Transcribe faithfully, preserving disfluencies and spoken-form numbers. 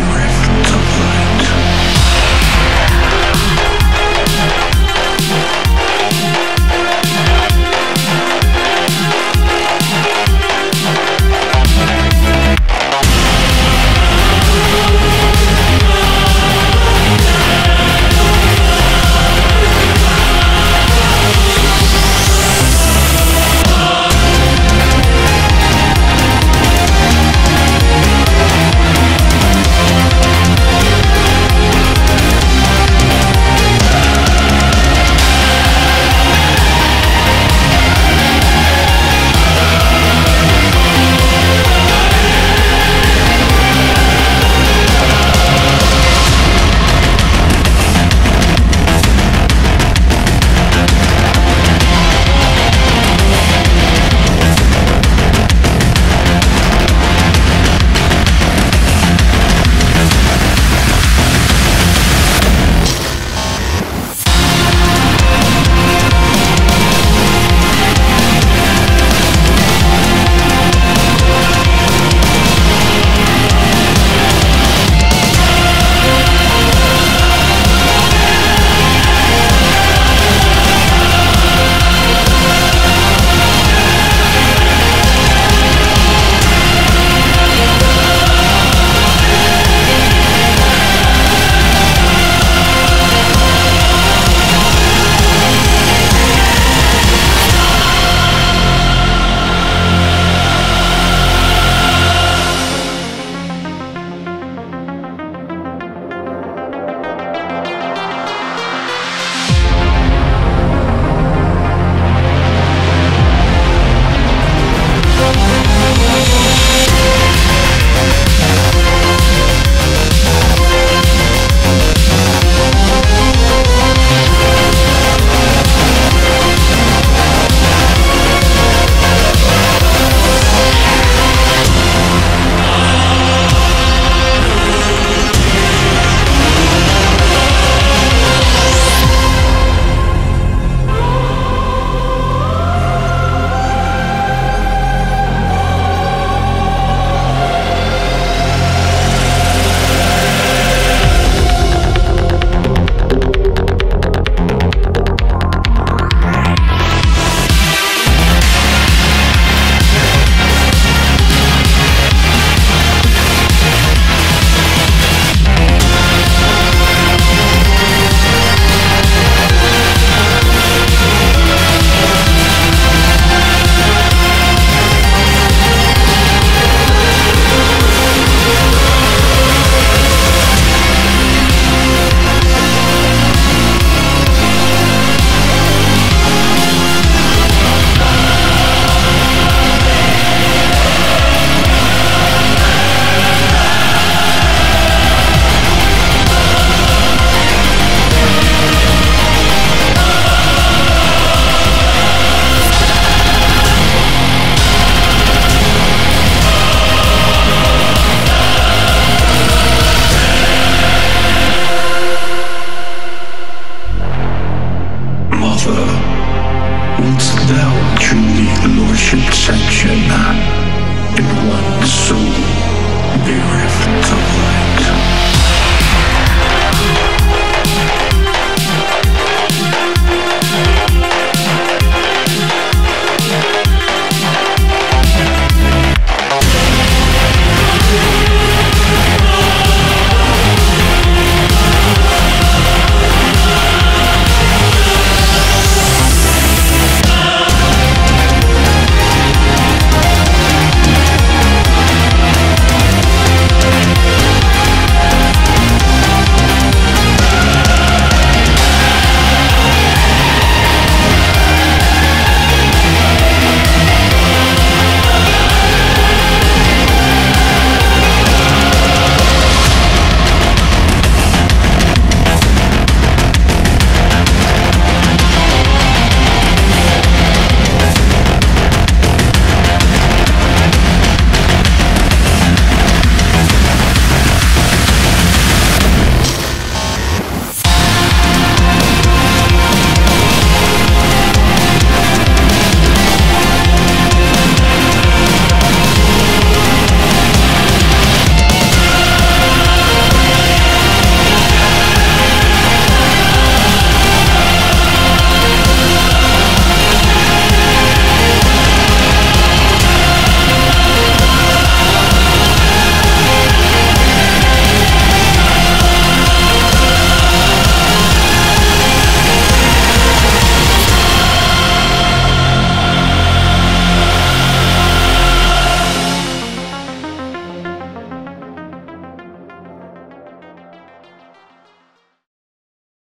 everywhere.